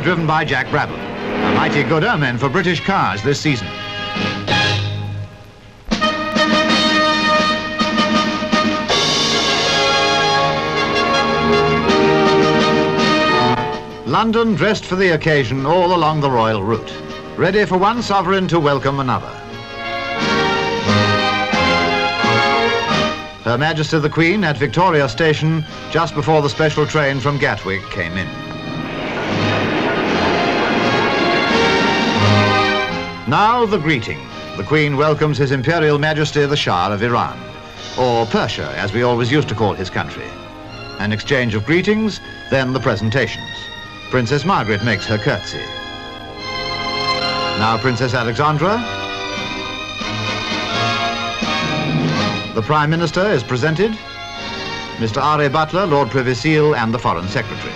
driven by Jack Brabham. A mighty good omen for British cars this season. London dressed for the occasion all along the royal route, ready for one sovereign to welcome another. Her Majesty the Queen at Victoria Station just before the special train from Gatwick came in. Now the greeting. The Queen welcomes His Imperial Majesty the Shah of Iran, or Persia as we always used to call his country. An exchange of greetings, then the presentations. Princess Margaret makes her curtsy. Now Princess Alexandra. The Prime Minister is presented. Mr. R.A. Butler, Lord Privy Seal, and the Foreign Secretary.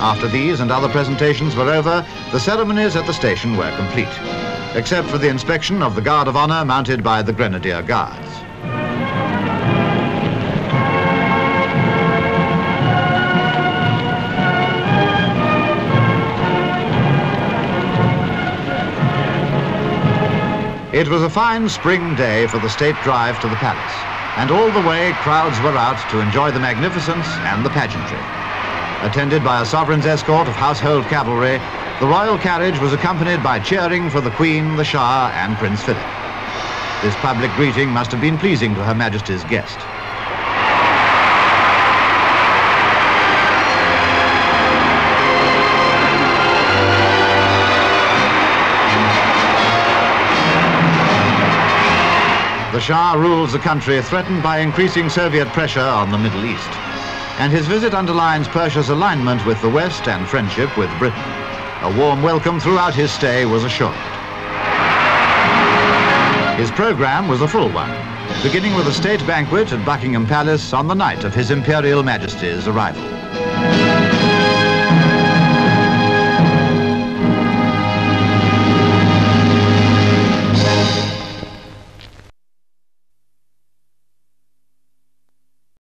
After these and other presentations were over, the ceremonies at the station were complete, except for the inspection of the Guard of Honour mounted by the Grenadier Guards. It was a fine spring day for the state drive to the palace, and all the way crowds were out to enjoy the magnificence and the pageantry. Attended by a sovereign's escort of household cavalry, the royal carriage was accompanied by cheering for the Queen, the Shah, and Prince Philip. This public greeting must have been pleasing to Her Majesty's guest. The Shah rules the country threatened by increasing Soviet pressure on the Middle East, and his visit underlines Persia's alignment with the West and friendship with Britain. A warm welcome throughout his stay was assured. His programme was a full one, beginning with a state banquet at Buckingham Palace on the night of His Imperial Majesty's arrival.